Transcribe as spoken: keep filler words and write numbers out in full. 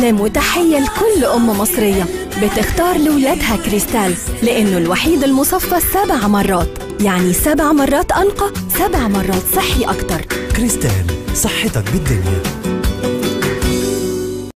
سلام وتحية لكل أم مصرية بتختار لولادها كريستال، لأنه الوحيد المصفى سبع مرات، يعني سبع مرات أنقى، سبع مرات صحي أكتر. كريستال، صحتك بالدنيا.